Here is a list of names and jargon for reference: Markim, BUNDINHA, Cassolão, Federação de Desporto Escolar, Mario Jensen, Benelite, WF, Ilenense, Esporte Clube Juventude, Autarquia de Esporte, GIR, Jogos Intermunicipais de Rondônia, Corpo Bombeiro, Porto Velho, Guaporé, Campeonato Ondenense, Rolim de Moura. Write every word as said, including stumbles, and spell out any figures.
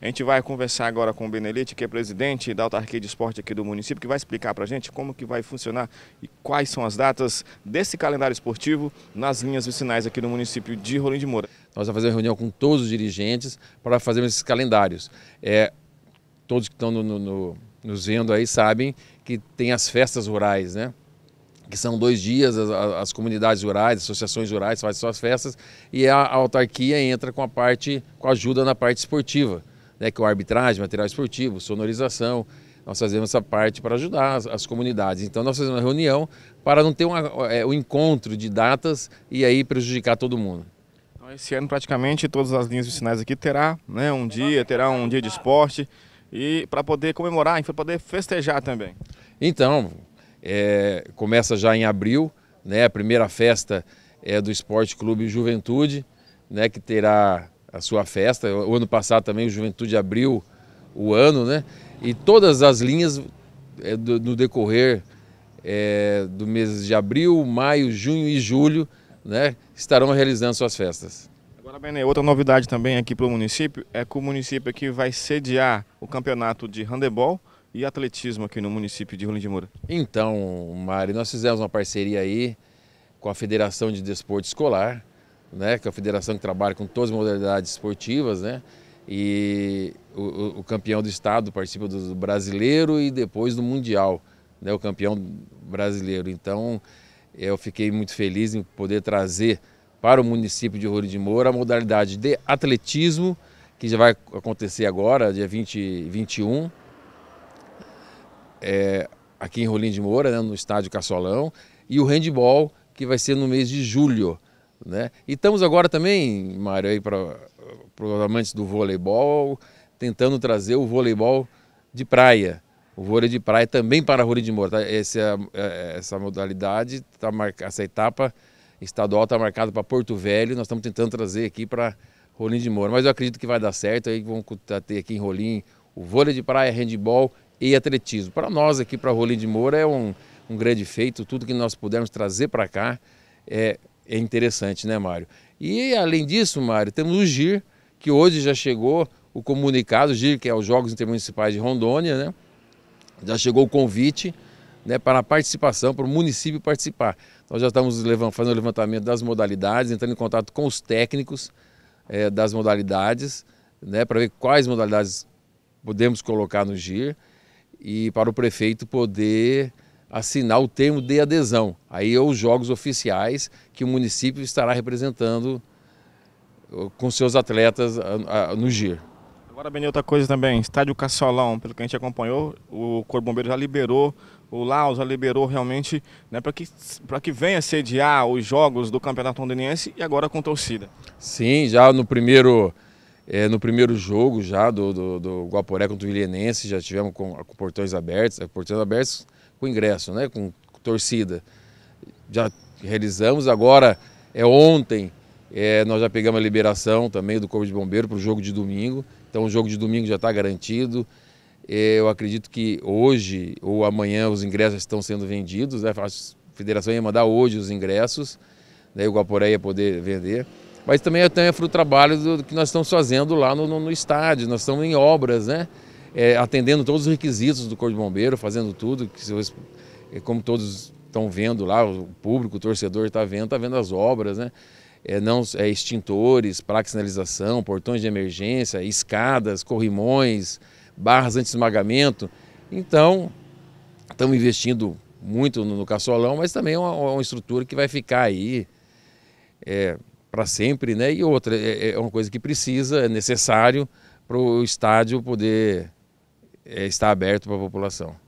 A gente vai conversar agora com o Benelite, que é presidente da Autarquia de Esporte aqui do município, que vai explicar para a gente como que vai funcionar e quais são as datas desse calendário esportivo nas linhas vicinais aqui do município de Rolim de Moura. Nós vamos fazer uma reunião com todos os dirigentes para fazermos esses calendários. É, todos que estão no, no, no, nos vendo aí sabem que tem as festas rurais, né? Que são dois dias, as, as comunidades rurais, associações rurais fazem suas festas e a, a autarquia entra com a parte, com ajuda na parte esportiva, né, que é o arbitragem, material esportivo, sonorização. Nós fazemos essa parte para ajudar as, as comunidades. Então nós fazemos uma reunião para não ter uma, é, um encontro de datas e aí prejudicar todo mundo. Então, esse ano praticamente todas as linhas vicinais aqui terá, né, um dia, terá um dia de esporte e para poder comemorar, para poder festejar também. Então, é, começa já em abril, né, a primeira festa é do Esporte Clube Juventude, né, que terá a sua festa. O ano passado também o Juventude abriu o ano, né, e todas as linhas é, do, no decorrer é, do mês de abril, maio, junho e julho, né, estarão realizando suas festas. Agora, Benê, outra novidade também aqui para o município é que o município aqui vai sediar o campeonato de handebol e atletismo aqui no município de Rolim de Moura. Então, Mari, nós fizemos uma parceria aí com a Federação de Desporto Escolar, né, que é a federação que trabalha com todas as modalidades esportivas, né, e o, o campeão do estado participa do brasileiro e depois do mundial, né, o campeão brasileiro. Então, eu fiquei muito feliz em poder trazer para o município de Rolim de Moura a modalidade de atletismo, que já vai acontecer agora, dia vinte e vinte e um, É, aqui em Rolim de Moura, né, no estádio Cassolão, e o handball, que vai ser no mês de julho, né? E estamos agora também, Mário, aí para os amantes do voleibol, tentando trazer o voleibol de praia, o vôlei de praia também para Rolim de Moura, tá? Essa, essa modalidade, tá marca, essa etapa estadual está marcada para Porto Velho, nós estamos tentando trazer aqui para Rolim de Moura, mas eu acredito que vai dar certo, aí vamos ter aqui em Rolim o vôlei de praia, handball e atletismo. Para nós aqui, para Rolim de Moura, é um, um grande feito, tudo que nós pudermos trazer para cá é, é interessante, né, Mário? E além disso, Mário, temos o G I R, que hoje já chegou o comunicado, o G I R, que é os Jogos Intermunicipais de Rondônia, né? Já chegou o convite, né, para a participação, para o município participar. Nós já estamos fazendo o levantamento das modalidades, entrando em contato com os técnicos é, das modalidades, né, para ver quais modalidades podemos colocar no G I R, e para o prefeito poder assinar o termo de adesão. Aí é os jogos oficiais que o município estará representando com seus atletas no G I R. Agora, Benê, outra coisa também, estádio Cassolão, pelo que a gente acompanhou, o Corpo Bombeiro já liberou, o Laus já liberou realmente, né, para que, para que venha sediar os jogos do Campeonato Ondenense e agora com torcida. Sim, já no primeiro... É, no primeiro jogo já do, do, do Guaporé contra o Ilenense, já tivemos com, com portões abertos, portões abertos com ingresso, né, com, com torcida. Já realizamos, agora é ontem, é, nós já pegamos a liberação também do Corpo de Bombeiro para o jogo de domingo, então o jogo de domingo já está garantido. É, eu acredito que hoje ou amanhã os ingressos estão sendo vendidos, né, a federação ia mandar hoje os ingressos, né, o Guaporé ia poder vender. Mas também é fruto do trabalho do, que nós estamos fazendo lá no, no, no estádio, nós estamos em obras, né? É, atendendo todos os requisitos do Corpo de Bombeiro, fazendo tudo, que se, como todos estão vendo lá, o público, o torcedor está vendo, está vendo as obras, né? É, não, é, extintores, placa de sinalização, portões de emergência, escadas, corrimões, barras anti-esmagamento. Então, estamos investindo muito no, no Cassolão, mas também é uma, uma estrutura que vai ficar aí... É, para sempre, né? E outra, é uma coisa que precisa, é necessário para o estádio poder estar aberto para a população.